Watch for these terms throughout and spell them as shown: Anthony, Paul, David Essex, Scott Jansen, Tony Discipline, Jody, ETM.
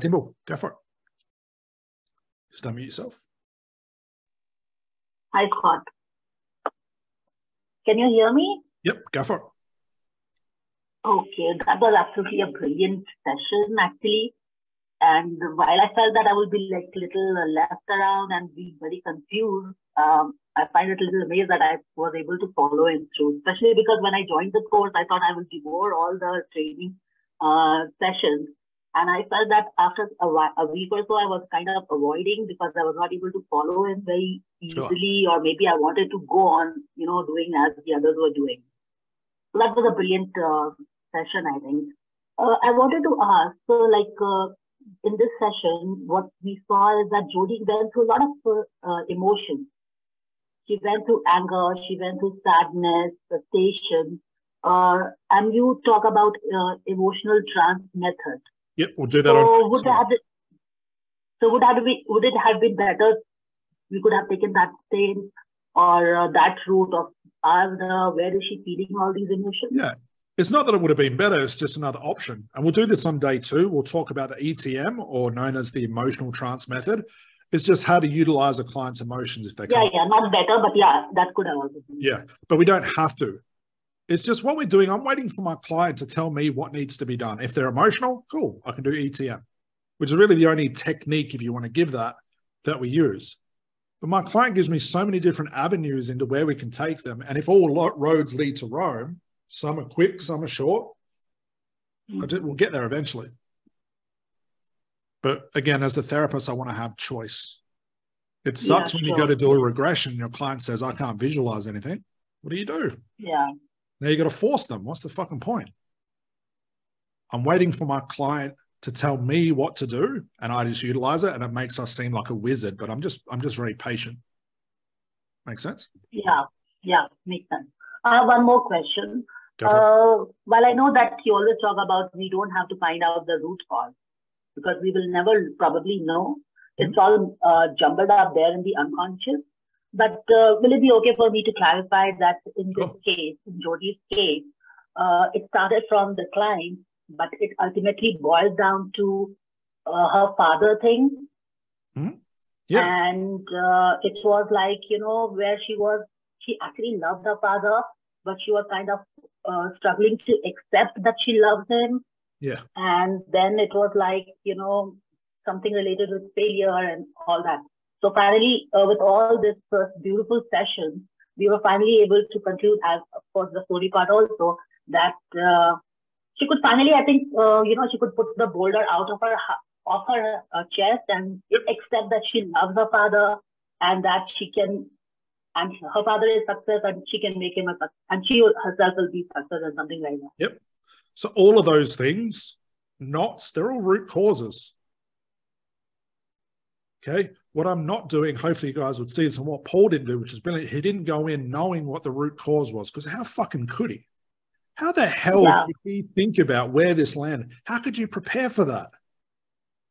Timbo, go for it. Just unmute yourself. Hi, Scott. Can you hear me? Yep, go for it. Okay, that was absolutely a brilliant session, actually. And while I felt that I would be like little left around and be very confused, I find it a little amazed that I was able to follow it through, especially because when I joined the course, I thought I would devour all the training sessions. And I felt that after a week or so, I was kind of avoiding because I was not able to follow him very easily, sure. Or maybe I wanted to go on, you know, doing as the others were doing. So that was a brilliant session, I think. I wanted to ask, so like in this session, what we saw is that Jody went through a lot of emotions. She went through anger, she went through sadness, frustration, and you talk about emotional trance method. Yep, we'll do that. So would it have been better? We could have taken that same or that route of where is she feeling all these emotions? Yeah, it's not that it would have been better. It's just another option. And we'll do this on day two. We'll talk about the ETM, or known as the emotional trance method. It's just how to utilize a client's emotions if they can. Yeah, not better, but yeah, that could have also been. Yeah, but we don't have to. It's just what we're doing. I'm waiting for my client to tell me what needs to be done. If they're emotional, cool, I can do ETM, which is really the only technique, if you want to give that we use. But my client gives me so many different avenues into where we can take them. And if all roads lead to Rome, some are quick, some are short, we'll get there eventually. But again, as a therapist, I want to have choice. It sucks when you go to do a regression and your client says, I can't visualize anything. What do? Yeah. Now you got to force them. What's the fucking point? I'm waiting for my client to tell me what to do, and I just utilize it, and it makes us seem like a wizard. But I'm just very patient. Make sense? Yeah, yeah, makes sense. I have one more question. Well, I know that you always talk about we don't have to find out the root cause because we will never probably know. Mm-hmm. It's all jumbled up there in the unconscious. But will it be okay for me to clarify that in this case, in Jody's case, it started from the client, but it ultimately boils down to her father thing. Mm-hmm. Yeah. And it was like, you know, where she actually loved her father, but she was kind of struggling to accept that she loved him. Yeah. And then it was like, you know, something related with failure and all that. So finally, with all this beautiful session, we were finally able to conclude, as of course the story part also, that she could finally, I think, you know, she could put the boulder out of her chest and accept that she loves her father and that she can, and her father is success and she can make him a success and she herself will be success or something like that. Yep. So all of those things, knots, they're all root causes. Okay. What I'm not doing, hopefully you guys would see this, and what Paul didn't do, which is brilliant, he didn't go in knowing what the root cause was, because how fucking could he? How the hell could he think about where this landed? How could you prepare for that?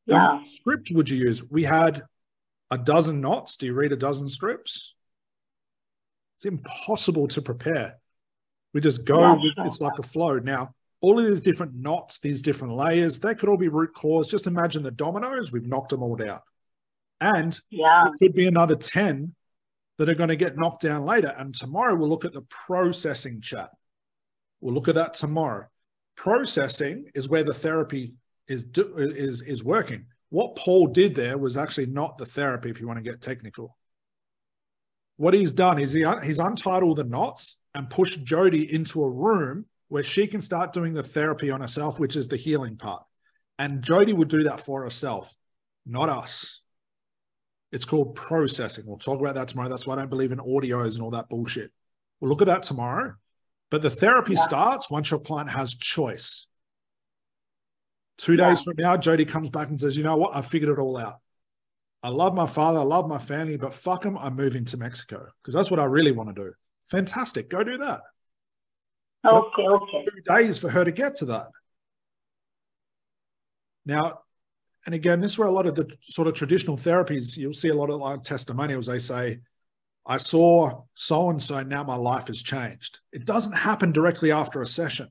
Yeah. What script would you use? We had a dozen knots. Do you read a dozen scripts? It's impossible to prepare. We just go, it's like a flow. Now, all of these different knots, these different layers, they could all be root cause. Just imagine the dominoes, we've knocked them all down. And there could be another 10 that are going to get knocked down later. And tomorrow we'll look at the processing chat. We'll look at that tomorrow. Processing is where the therapy is working. What Paul did there was actually not the therapy, if you want to get technical. What he's done is he's untitled the knots and pushed Jody into a room where she can start doing the therapy on herself, which is the healing part. And Jody would do that for herself, not us. It's called processing. We'll talk about that tomorrow. That's why I don't believe in audios and all that bullshit. We'll look at that tomorrow. But the therapy starts once your client has choice. 2 days from now, Jody comes back and says, you know what? I figured it all out. I love my father. I love my family, but fuck them. I'm moving to Mexico because that's what I really want to do. Fantastic. Go do that. Okay, okay. 2 days for her to get to that. Now, and again, this is where a lot of the sort of traditional therapies, you'll see a lot of like testimonials. They say, I saw so-and-so, now my life has changed. It doesn't happen directly after a session.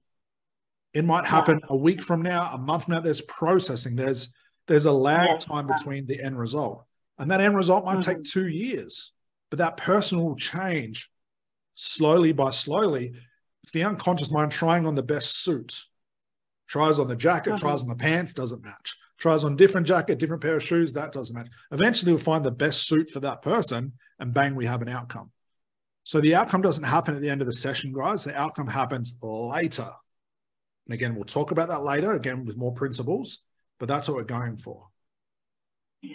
It might happen a week from now, a month from now. There's processing. There's There's a lag time between the end result. And that end result might take 2 years, but that person will change slowly by slowly. It's the unconscious mind trying on the best suit. Tries on the jacket, tries on the pants, doesn't match. Tries on different jacket, different pair of shoes, that doesn't match. Eventually, we'll find the best suit for that person, and bang, we have an outcome. So the outcome doesn't happen at the end of the session, guys. The outcome happens later. And again, we'll talk about that later, again, with more principles, but that's what we're going for. Yeah.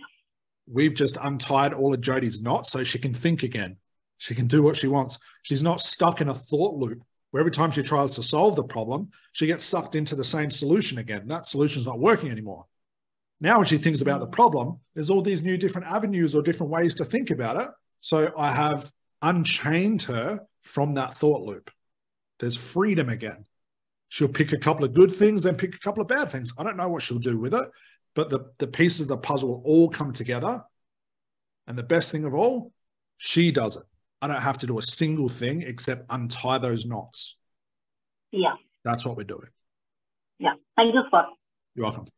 We've just untied all of Jody's knots so she can think again. She can do what she wants. She's not stuck in a thought loop where every time she tries to solve the problem, she gets sucked into the same solution again. That solution's not working anymore. Now, when she thinks about the problem, there's all these new different avenues or different ways to think about it. So I have unchained her from that thought loop. There's freedom again. She'll pick a couple of good things and pick a couple of bad things. I don't know what she'll do with it, but the pieces of the puzzle will all come together. And the best thing of all, she does it. I don't have to do a single thing except untie those knots. Yeah. That's what we're doing. Yeah. Thank you, Scott. You're welcome.